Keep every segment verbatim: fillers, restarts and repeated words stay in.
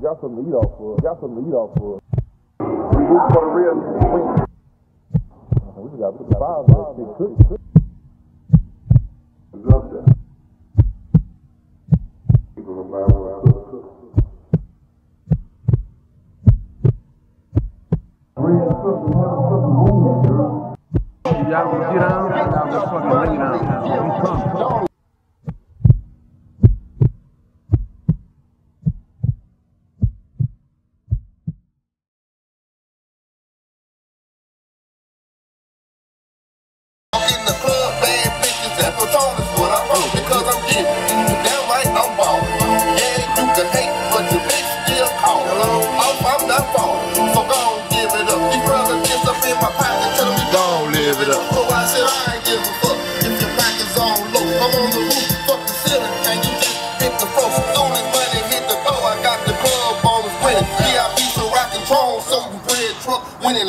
Got some lead off for us. Got some lead off for us. We look for the real queen. We just got to put five on six cookies. It's up there. People are buying around the cookies. Real cookies, motherfucking movement, girl. You got to get out, you got to fucking lean out. We come.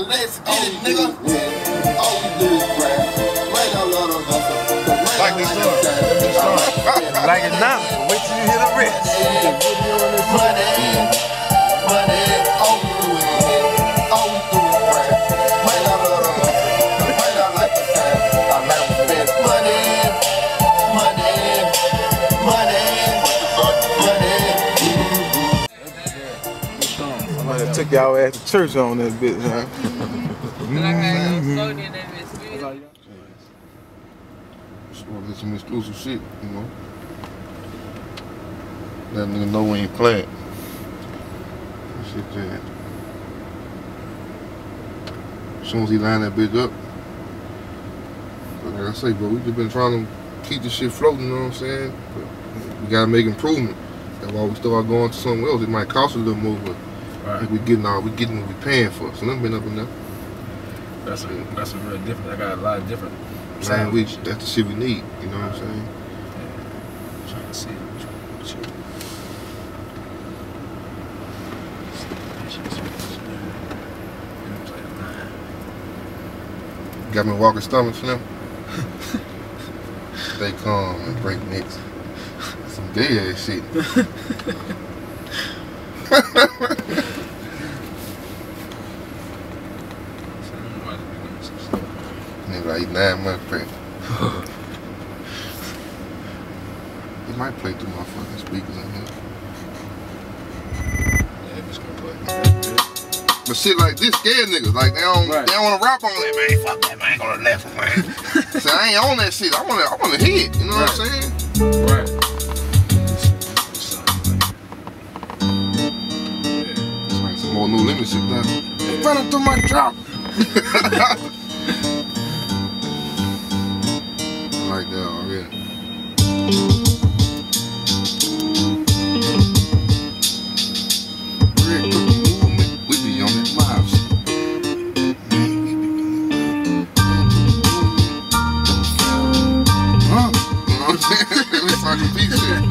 Let's get it, nigga. All we do is grab. Right out of the hustle. Like it's not. Like it's not. Wait till you hear the rest. Money, money. All we do is grab. All we do is grab. Right out of the hustle. Right out like it's not. I like to spend money, money, money, money. Somebody took y'all ass to church on that bitch, huh? Some exclusive shit, you know. That nigga know we ain't playing. Shit, yeah. As soon as he line that bitch up, but like I say, bro, we just been trying to keep this shit floating, you know what I'm saying? But we gotta make improvement. That's why we start going to somewhere else. It might cost a little more, but right. I think we getting all we getting what we paying for. So nothing been up in there. That's a that's a real different. I got a lot of different. Language, that's the shit we need, you know what I'm saying? Yeah. I'm trying to see it. I'm trying to see it. Got me walking stomachs now? Stay calm and break necks. That's some gay ass shit. Like nine months pregnant. It might play through my fucking speakers in here. Yeah, it's gonna play. But shit like this scared niggas. Like they don't, right. They don't wanna rap on that, man. Fuck that, man. I ain't gonna laugh, man. So I ain't on that shit. I wanna, I wanna hit. You know right. What I'm saying? Right. It's like some more New Limit shit now. Yeah. Running through my drop. Like that already. Bread cookie movement, we be on that vibes. Huh? You know what I'm saying? It's like a piece shit.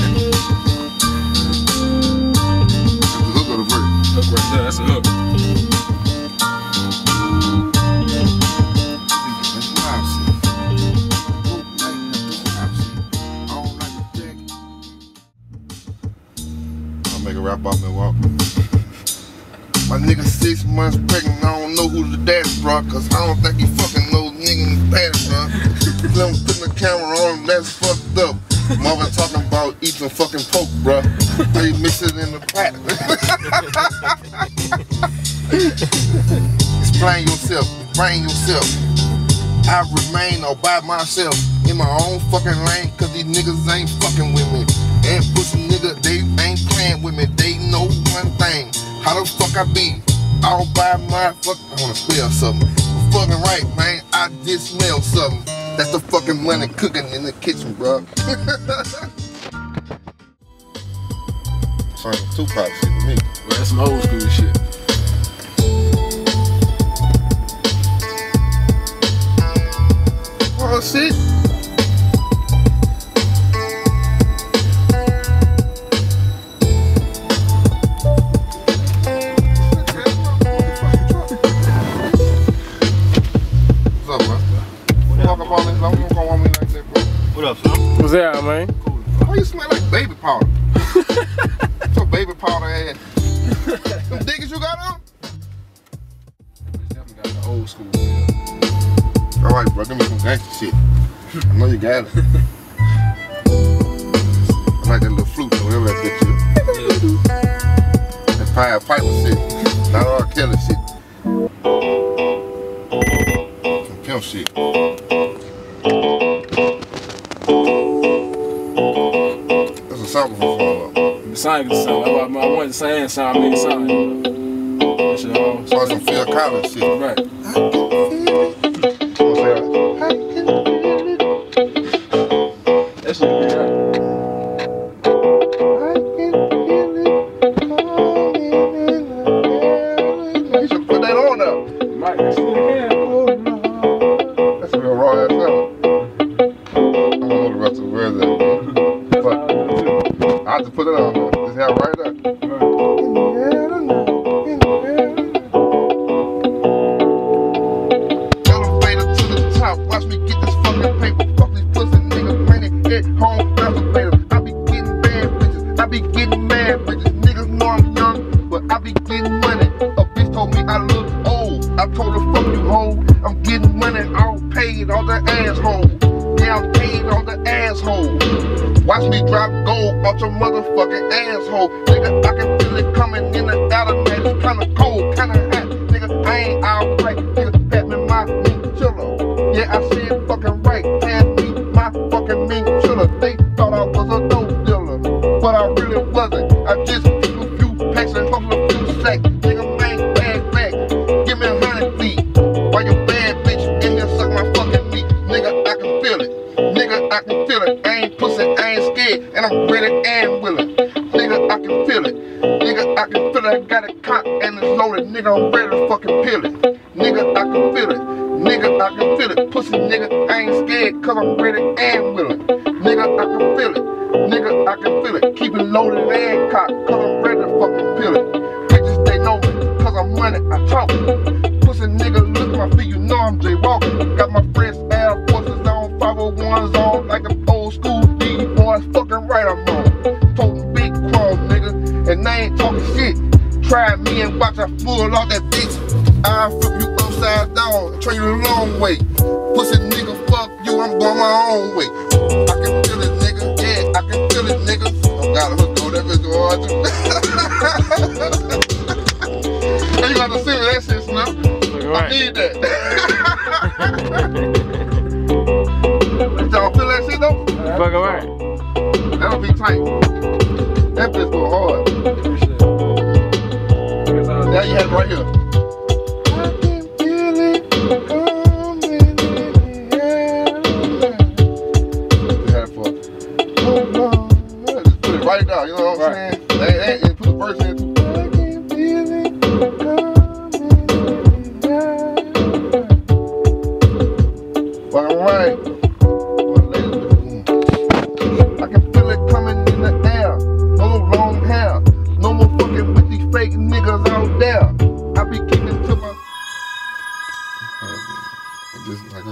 That's the hook of the bread. Hook right there, that's the hook. About Milwaukee. My nigga six months pregnant, I don't know who the daddy brought, cause I don't think he fucking knows nigga in the past, bruh. Let him put the camera on him, that's fucked up. Mama talking about eating fucking poke, bruh. They mix it in the pot. Explain yourself, explain yourself. I remain all by myself in my own fucking lane, cause these niggas ain't fucking with me. And pussy nigga, they ain't playing with me. They know one thing. How the fuck I be? All by my fuck. I wanna smell something. I'm fucking right, man. I did smell something. That's the fucking money cooking in the kitchen, bro. It's like Tupac shit to me. Well, that's some old school shit. Oh shit. What's up, man? What's up, man? What up, son? What's that, man? Cool. Why you smell like baby powder. So baby powder ass. Them diggers you got on? This definitely got the old school. Alright, bro, give me some gangster shit. I know you got it. I like that little flute or whatever that bitch is. That's Pied Piper shit. Not R. Kelly shit. Some pimp shit. Something for the song is something. I want the same sound, I mean something. That shit all. So some Phil Collins shit. Right. I can feel it. That shit be right. I can feel it. You should put that on now. Mike, that's what you can. That's a real raw ass sound. I don't know the rest of the words that. I just put it on, just have it right there. In the elevator to the top, watch me get this fucking paper. Fuck these pussy niggas, bring it at home, elevator. I be getting bad bitches, I be getting mad bitches. Niggas know I'm young, but I be getting money. A bitch told me I look old, I told her fuck you hoe. I'm getting money, all paid on the asshole. Yeah, I'm paid on the asshole. Watch me drop gold off your motherfucking asshole. Nigga, I can feel it coming in and out of me. It's kinda cold, kinda hot. Nigga, I ain't all right. Nigga, pat me my mean chiller. Yeah, I said fucking right. Hand me my fucking mean chiller. They thought I was a dope dealer, but I really wasn't. I just took a few packs and hustled a few sacks. Nigga, man, bag, back. Give me a hundred feet. While your bad bitch in here suck my fucking meat. Nigga, I can feel it. Nigga, I can feel it. I ain't pussy, I ain't scared, and I'm ready and willing. Nigga, I can feel it. Nigga, I can feel it. I got a cock and it's loaded. Nigga, I'm ready to fucking peel it. Nigga, I can feel it. Nigga, I can feel it. Pussy, nigga, I ain't scared, cause I'm ready and willing. Nigga, I can feel it. Nigga, I can feel it. Keep it loaded and cock, cause I'm ready to fucking peel it. Bitches, they know me, cause I'm running, I talk. Pussy, nigga, look at my feet, you know I'm jaywalking. Got my fresh Air Forces on. five oh ones on like an old school D boys, fucking right I'm on. Totin' big crumbs, nigga, and I ain't talking shit. Try me and watch I pull off that bitch. I flip you upside down, train you the long way. Pussy nigga, fuck you, I'm going my own way. I can feel it, nigga, yeah, I can feel it, nigga. I gotta hook on that bitch hard too. Hey, you gotta see what that shit, Snuff. Right. I need that. Y'all feel that shit though? Fuck alright. That'll be tight. That bitch go hard. Now you have it right here. I can feel it. I'm in the air. You had it for it. Just put it right now, you know what I'm saying? Right. That, that, and put the verse in too. I can feel it. I'm in the air. Fuck alright.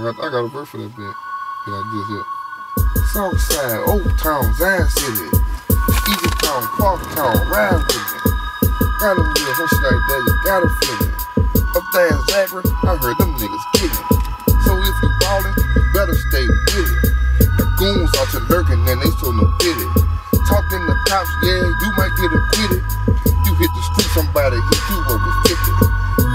I got a bird for that bit that I just hit. Southside, Old Town, Zion City, Easy Town, Park Town, Ride with me. Got them niggas, some shit like that, you gotta feel it. Up there in Zachary, I heard them niggas kidding. So if you ballin', you better stay with it. The goons out here lurking and they so no pity. Talking to cops, yeah, you might get acquitted. You hit the street, somebody hit you over fifty.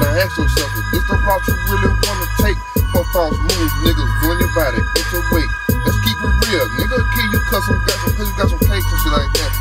Now ask yourself, is this the route you really wanna take? For false moves, niggas doing your body, it's your weight. Let's keep it real, nigga, kill you cause some got some, cause you got some cakes and shit like that.